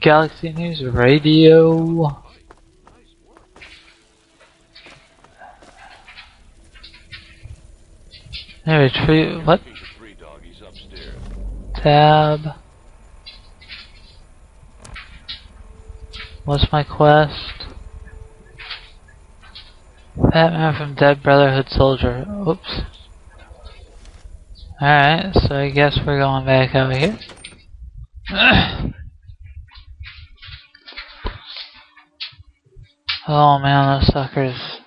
Galaxy News Radio. Anyway, what? Tab. What's my quest? Batman from Dead Brotherhood Soldier. Oops. Alright, so I guess we're going back over here. Oh man, those suckers.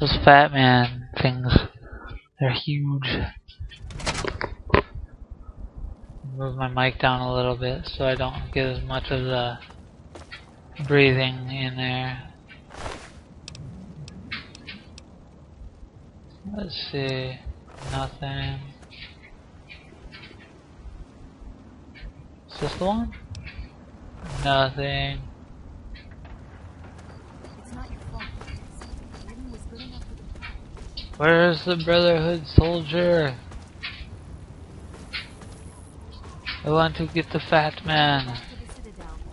Those fat man things. They're huge. Move my mic down a little bit so I don't get as much of the breathing in there. Let's see. Nothing. Is this the one? Nothing. Where's the Brotherhood soldier? I want to get the fat man.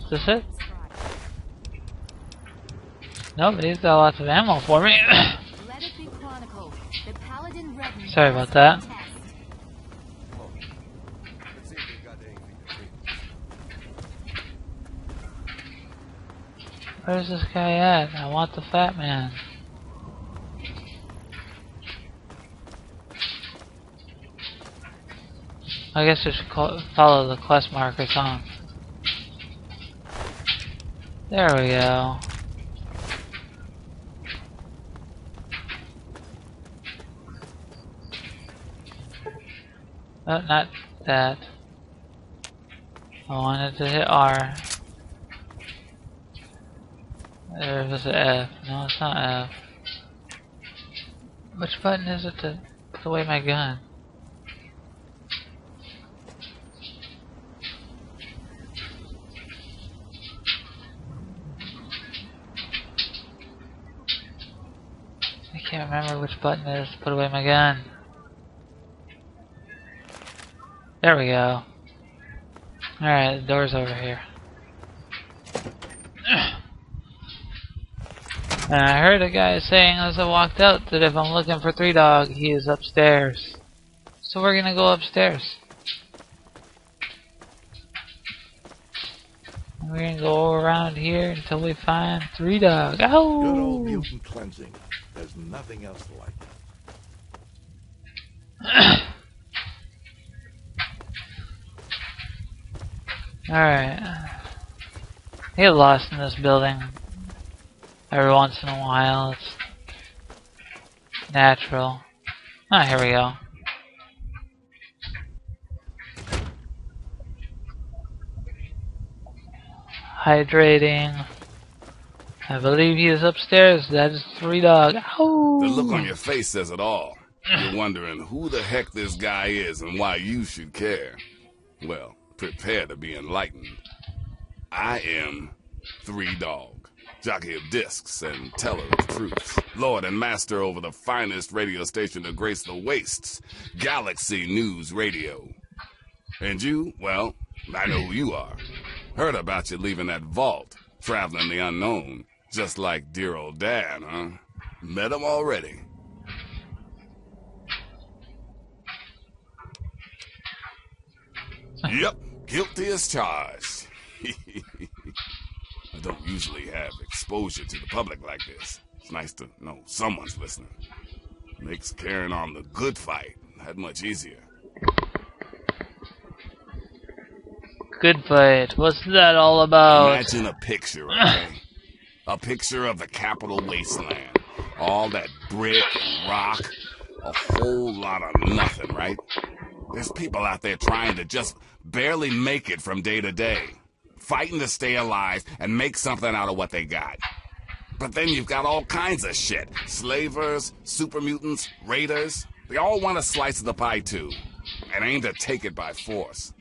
Is this it? Nope, he's got lots of ammo for me. Sorry about that. Where's this guy at? I want the fat man. I guess I should follow the quest markers on. There we go. Oh, not that. I wanted to hit R. There was an F. No, it's not F. Which button is it to put away my gun? I can't remember which button it is to put away my gun. There we go. Alright, the door's over here. And I heard a guy saying as I walked out that if I'm looking for Three Dog, he is upstairs. So we're gonna go upstairs. We're gonna go around here until we find Three Dog. Oh! Good old mutant cleansing. There's nothing else like that. Alright. I get lost in this building every once in a while. It's natural. Ah, here we go. Hydrating. I believe he is upstairs. That is Three Dog. Ow. The look on your face says it all. You're wondering who the heck this guy is and why you should care. Well, prepare to be enlightened. I am Three Dog, jockey of discs and teller of truths, lord and master over the finest radio station to grace the wastes, Galaxy News Radio. And you, well, I know who you are. Heard about you leaving that vault, traveling the unknown. Just like dear old Dad, huh? Met him already. Yep, guilty as charged. I don't usually have exposure to the public like this. It's nice to know someone's listening. Makes carrying on the good fight that much easier. Good fight. What's that all about? Imagine a picture, okay? A picture of the Capital Wasteland. All that brick and rock. A whole lot of nothing, right? There's people out there trying to just barely make it from day to day. Fighting to stay alive and make something out of what they got. But then you've got all kinds of shit. Slavers, super mutants, raiders. They all want a slice of the pie too. And aim to take it by force.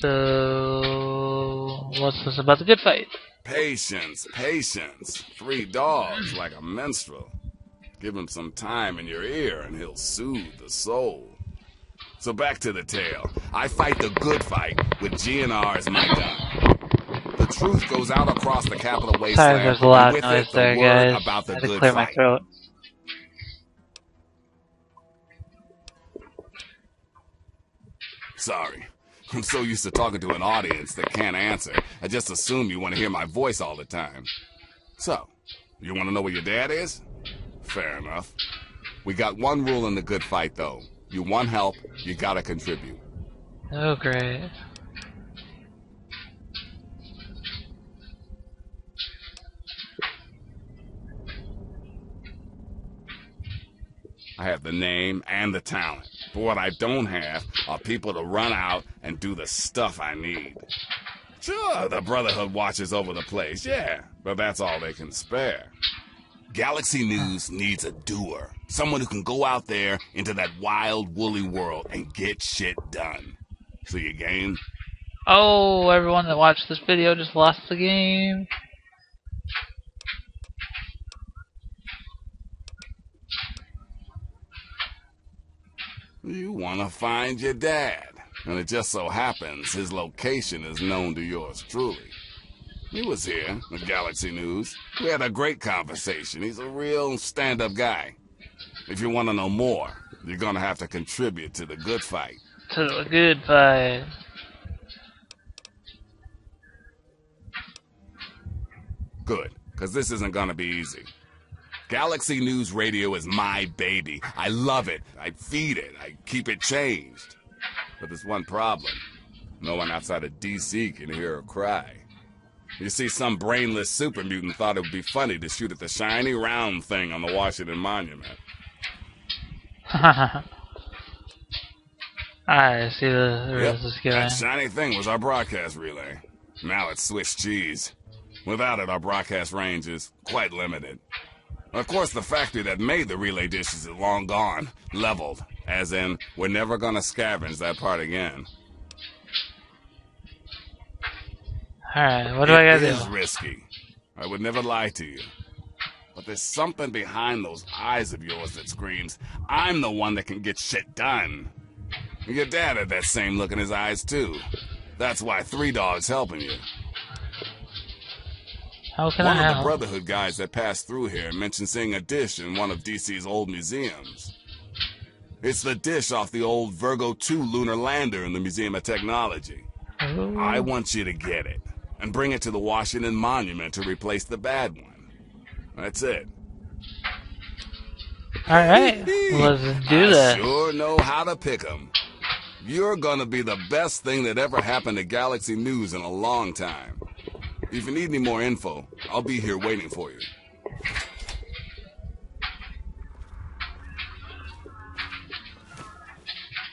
So, what's this about the good fight? Patience, patience. Three Dogs like a minstrel. Give him some time in your ear and he'll soothe the soul. So back to the tale. I fight the good fight with GNR as my gun. The truth goes out across the Capital Wasteland. There's a lot of noise there, guys. About the I had to clear my throat. Sorry. I'm so used to talking to an audience that can't answer. I just assume you want to hear my voice all the time. So, you want to know where your dad is? Fair enough. We got one rule in the good fight, though. You want help, you gotta contribute. Oh, great. I have the name and the talent. But what I don't have are people to run out and do the stuff I need. Sure, the Brotherhood watches over the place, yeah, but that's all they can spare. Galaxy News needs a doer, someone who can go out there into that wild, woolly world and get shit done. So you game? Oh, everyone that watched this video just lost the game. You want to find your dad, and it just so happens his location is known to yours truly. He was here at Galaxy News. We had a great conversation. He's a real stand-up guy. If you want to know more, you're going to have to contribute to the good fight. To the good fight. Good, because this isn't going to be easy. Galaxy News Radio is my baby. I love it. I feed it. I keep it changed. But there's one problem. No one outside of DC can hear her cry. You see, some brainless super mutant thought it would be funny to shoot at the shiny round thing on the Washington Monument. I see the guy. That shiny thing was our broadcast relay. Now it's Swiss cheese. Without it, our broadcast range is quite limited. Of course, the factory that made the relay dishes is long gone, leveled, as in, we're never gonna scavenge that part again. Alright, what do I gotta do? It is risky. I would never lie to you. But there's something behind those eyes of yours that screams, I'm the one that can get shit done. Your dad had that same look in his eyes, too. That's why Three Dog's helping you. How can I help? One of the Brotherhood guys that passed through here mentioned seeing a dish in one of DC's old museums. It's the dish off the old Virgo 2 lunar lander in the Museum of Technology. Ooh. I want you to get it and bring it to the Washington Monument to replace the bad one. That's it. Alright, let's do that. I sure know how to pick them. You're gonna be the best thing that ever happened to Galaxy News in a long time. If you need any more info, I'll be here waiting for you.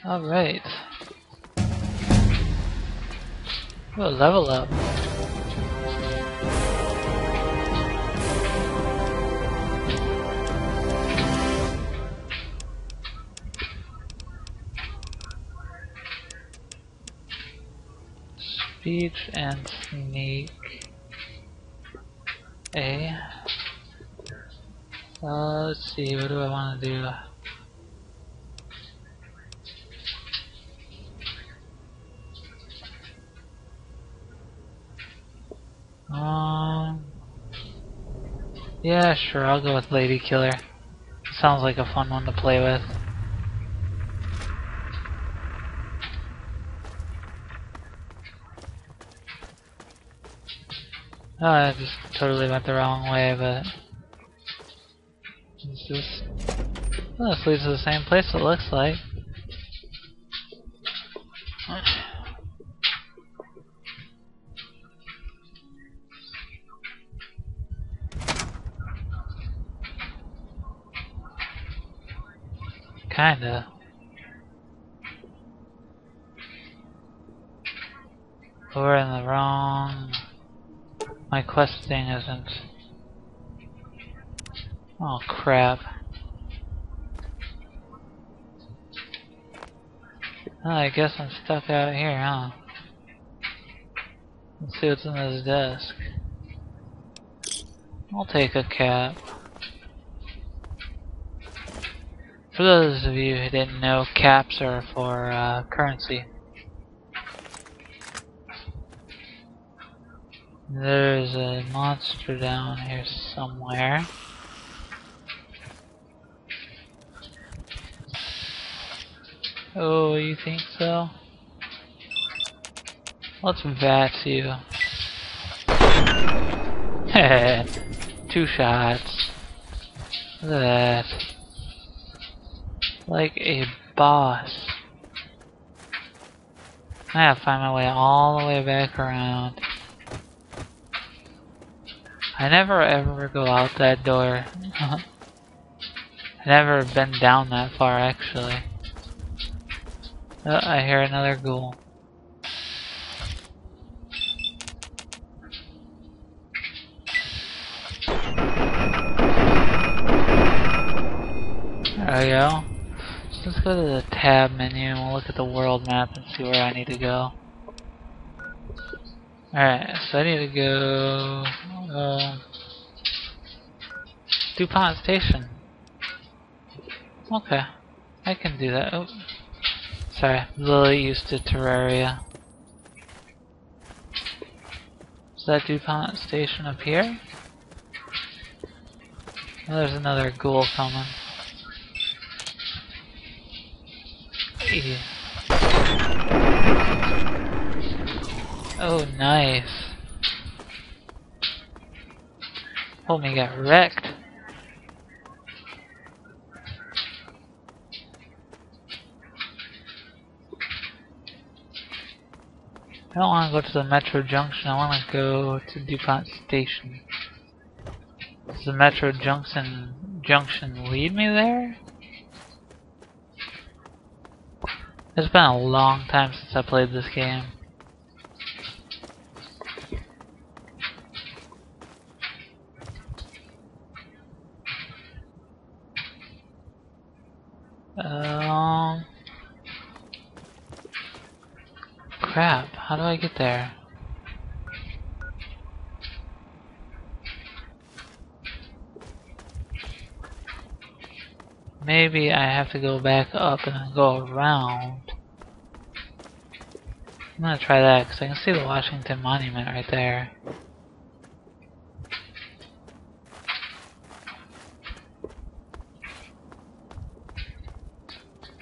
All right. We'll level up. Speed and sneak. A. Let's see, what do I want to do? Yeah, sure, I'll go with Lady Killer. Sounds like a fun one to play with. Oh, I just totally went the wrong way, but it's just, well, this leads to the same place, it looks like. Kinda. We're in the wrong. My quest thing isn't. Oh crap. Well, I guess I'm stuck out here, huh? Let's see what's in this desk. I'll take a cap. For those of you who didn't know, caps are for currency. There's a monster down here somewhere. Oh, you think so? Let's vats you. Heh, 2 shots. Look at that. Like a boss. I gotta find my way all the way back around. I never ever go out that door. I never been down that far actually. Oh, I hear another ghoul. There we go. So let's go to the tab menu and we'll look at the world map and see where I need to go. Alright, so I need to go DuPont Station. Okay, I can do that. Oops. Sorry, I'm a little used to Terraria. Is that DuPont Station up here? Oh, there's another ghoul coming. Yeah. Oh, nice. Homie got wrecked. I don't want to go to the Metro Junction, I want to go to DuPont Station. Does the Metro Junction lead me there? It's been a long time since I played this game. Crap, how do I get there? Maybe I have to go back up and then go around. I'm gonna try that because I can see the Washington Monument right there.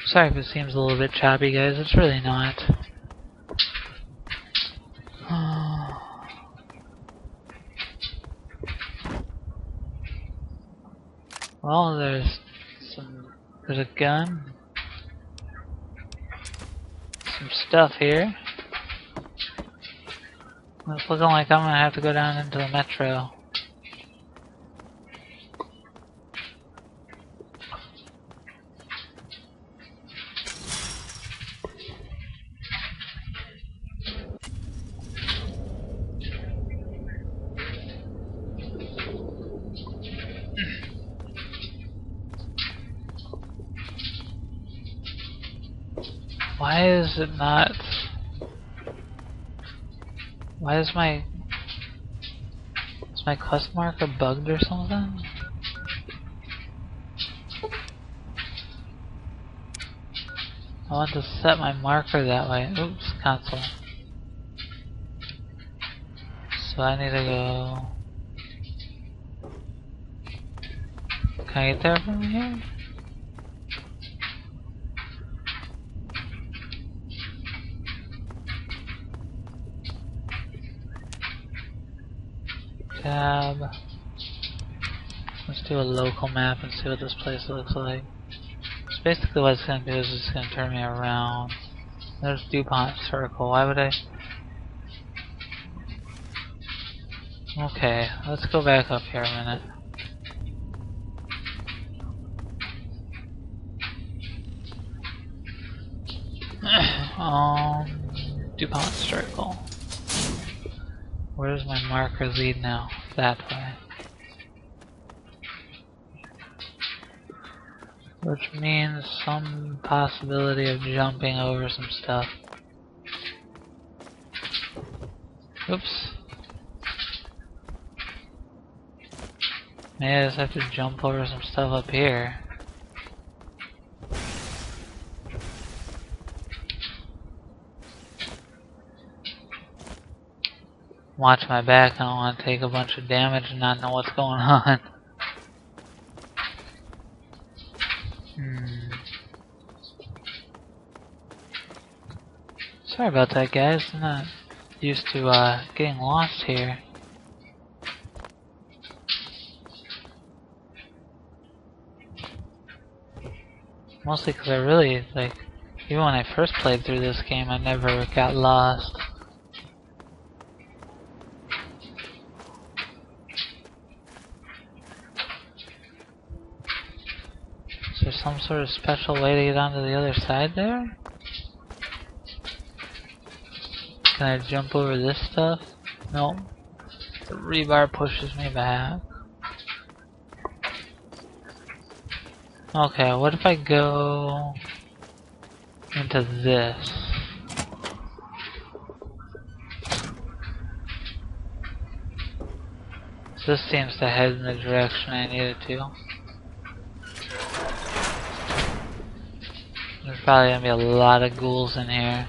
Sorry if it seems a little bit choppy, guys, it's really not. Well, there's a gun, some stuff here. It's looking like I'm gonna have to go down into the Metro. Why is it not? Why is my quest marker bugged or something? I want to set my marker that way. Oops, console. So I need to go. Can I get there from here? Tab. Let's do a local map and see what this place looks like. So basically what it's going to do is it's going to turn me around. There's DuPont Circle. Why would I... Okay, let's go back up here a minute. DuPont Circle. Where does my marker lead now? That way. Which means some possibility of jumping over some stuff. Oops. Maybe I just have to jump over some stuff up here. watch my back. I don't want to take a bunch of damage and not know what's going on. Sorry about that, guys. I'm not used to getting lost here. Mostly because I really, like, even when I first played through this game, I never got lost. Is there some sort of special way to get onto the other side there? Can I jump over this stuff? Nope. The rebar pushes me back. Okay, what if I go into this? So this seems to head in the direction I need it to. There's probably gonna be a lot of ghouls in here.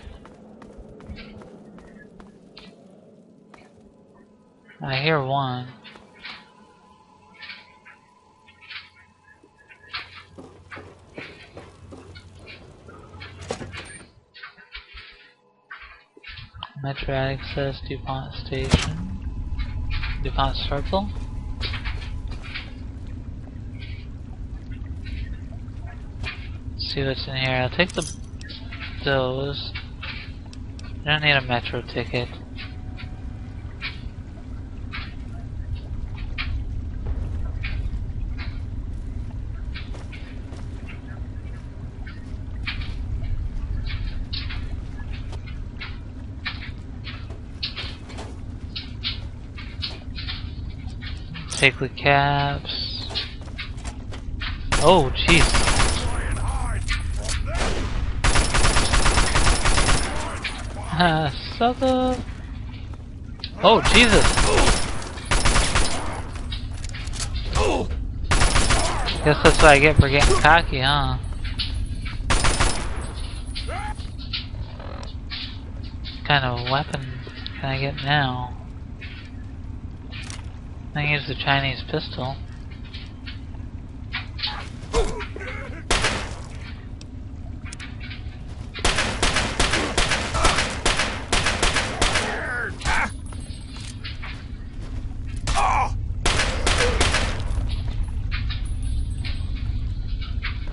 I hear one. Metro Access, DuPont Station, DuPont Circle. Let's see what's in here. I'll take those. I don't need a metro ticket. Take the caps. Oh, jeez. Sucker. Oh, Jesus. Guess that's what I get for getting cocky, huh? What kind of weapon can I get now? I think it's the Chinese pistol.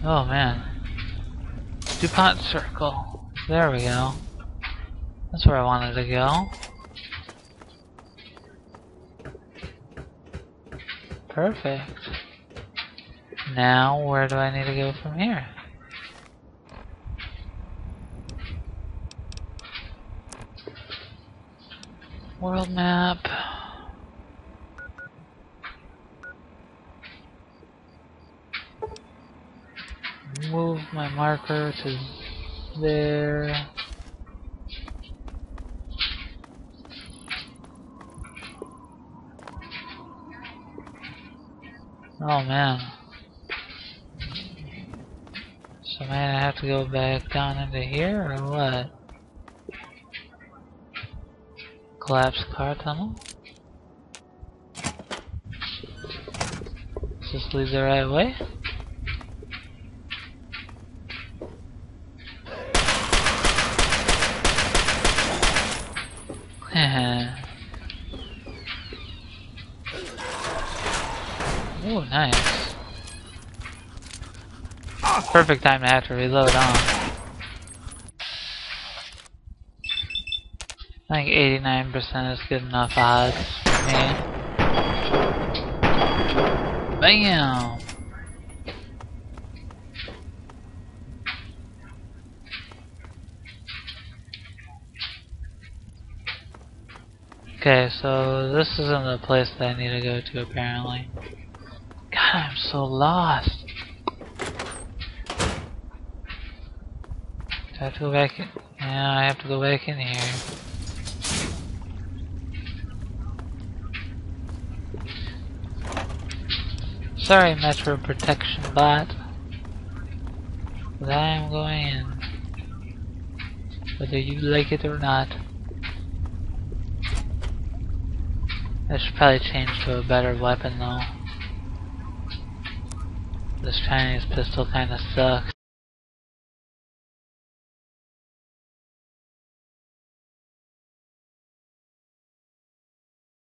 Oh man. DuPont Circle. There we go. That's where I wanted to go. Perfect. Now, where do I need to go from here? World map. Move my marker to there. Oh man. So man, I have to go back down into here or what? Collapsed car tunnel? Does this lead the right way? Ooh, nice. Perfect time to have to reload on. I think 89% is good enough odds for me. Bam! Okay, so this isn't the place that I need to go to apparently. I'm so lost. Do I have to go back in? Yeah, I have to go back in here. Sorry, Metro Protection Bot. But I am going in. Whether you like it or not. I should probably change to a better weapon though. This Chinese pistol kinda sucks.